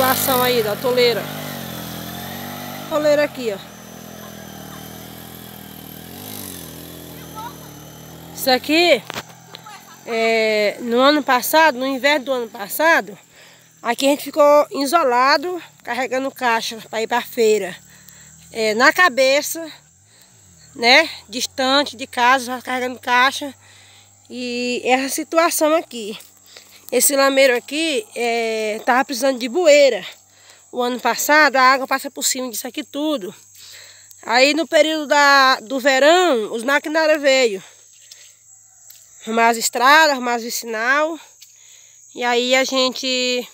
população aí da toleira. Toleira aqui, ó. Isso aqui, no ano passado, no inverno do ano passado, aqui a gente ficou isolado, carregando caixa para ir para a feira. Na cabeça, né, distante de casa, carregando caixa. E essa situação aqui. Esse lameiro aqui estava precisando de bueira. O ano passado a água passa por cima disso aqui tudo. Aí no período do verão, os maquinários veio arrumar as estradas, arrumar as vicinal. E aí a gente...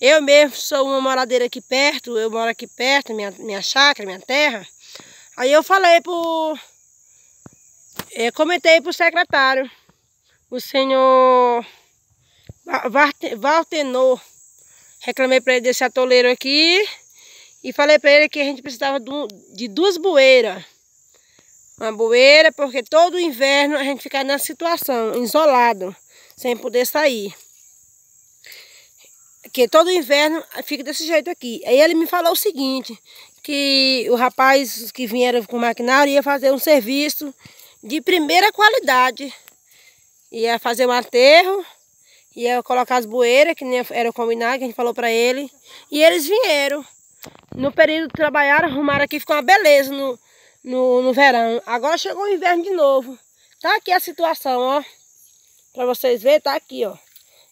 Eu mesmo sou uma moradeira aqui perto, eu moro aqui perto, minha chácara, minha terra. Aí eu falei comentei pro secretário, o senhor Valtenor. Reclamei para ele desse atoleiro aqui e falei para ele que a gente precisava de duas bueiras. Uma bueira, porque todo inverno a gente fica nessa situação, isolado, sem poder sair. Porque todo inverno fica desse jeito aqui. Aí ele me falou o seguinte, que o rapaz que vieram com o maquinário ia fazer um serviço de primeira qualidade. Ia fazer um aterro, ia colocar as bueiras, que nem era combinado, que a gente falou pra ele. E eles vieram. No período que trabalharam, arrumaram aqui, ficou uma beleza no verão. Agora chegou o inverno de novo. Tá aqui a situação, ó. Pra vocês verem, tá aqui, ó.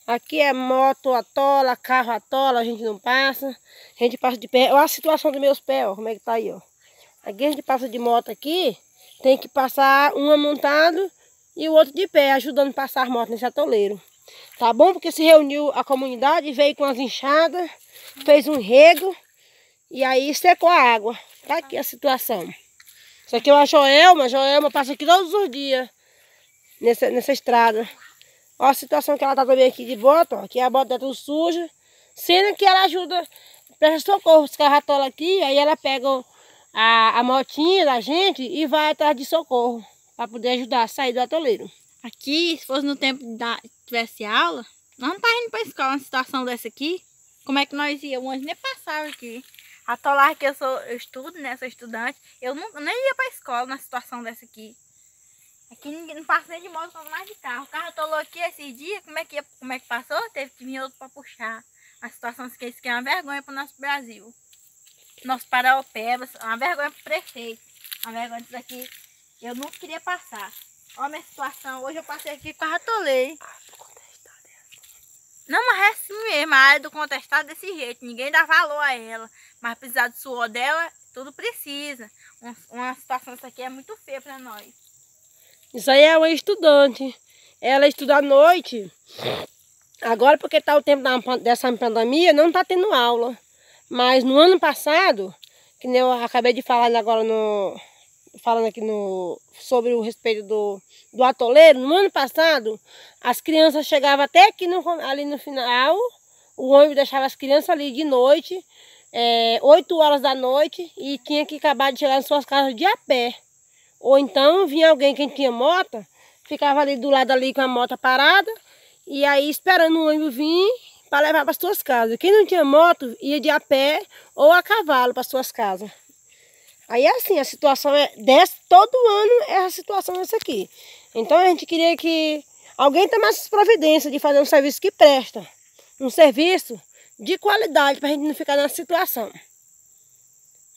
Aqui é moto atola, carro atola, a gente não passa. A gente passa de pé. Olha a situação dos meus pés, ó, como é que tá aí, ó. Aqui a gente passa de moto aqui. Tem que passar um montado e o outro de pé, ajudando a passar as motos nesse atoleiro. Tá bom? Porque se reuniu a comunidade, veio com as enxadas, fez um rego e aí secou a água. Tá aqui a situação. Isso aqui é uma Joelma. Joelma passa aqui todos os dias nessa estrada. Ó a situação que ela tá também aqui de bota, ó. Aqui a bota tá tudo suja. Sendo que ela ajuda, presta socorro, os carros atolam aqui, aí ela pega a motinha da gente e vai atrás de socorro para poder ajudar a sair do atoleiro. Aqui, se fosse no tempo tivesse aula, nós não tá indo para escola. Uma situação dessa aqui, como é que nós ia? O anjo nem passava aqui. Atolar que eu estudo, né? Sou estudante, eu nem ia para escola na situação dessa aqui. Aqui ninguém, não passa nem de moto, só mais de carro. O carro atolou aqui esses dias, como é que passou? Teve que vir outro para puxar. A situação dessa aqui é uma vergonha para o nosso Brasil. Nosso Paraopeba, uma vergonha pro prefeito, uma vergonha disso aqui. Eu não queria passar. Olha a minha situação, hoje eu passei aqui com a atolei. Não, mas é assim mesmo, a área do contestado desse jeito, ninguém dá valor a ela. Mas precisar do suor dela, tudo precisa. Uma situação dessa aqui é muito feia pra nós. Isso aí é uma estudante, ela estuda à noite. Agora porque tá o tempo dessa pandemia, não tá tendo aula. Mas no ano passado, que nem eu acabei de falar agora sobre o respeito do atoleiro, no ano passado as crianças chegavam até aqui ali no final, o ônibus deixava as crianças ali de noite, 8 horas da noite, e tinha que acabar de chegar nas suas casas de a pé. Ou então vinha alguém que tinha moto, ficava ali do lado ali com a moto parada, e aí esperando o ônibus vir para levar para suas casas. Quem não tinha moto ia de a pé ou a cavalo para suas casas. Aí assim, a situação é dessa, todo ano é a situação dessa aqui. Então a gente queria que alguém tomasse providência de fazer um serviço que presta, um serviço de qualidade para a gente não ficar nessa situação.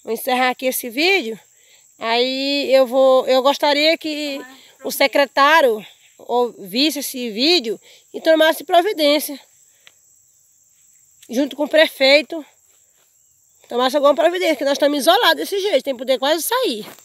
Vou encerrar aqui esse vídeo. Aí eu gostaria que o secretário ouvisse esse vídeo e tomasse providência, junto com o prefeito, tomasse alguma providência, que nós estamos isolados desse jeito, sem poder quase sair.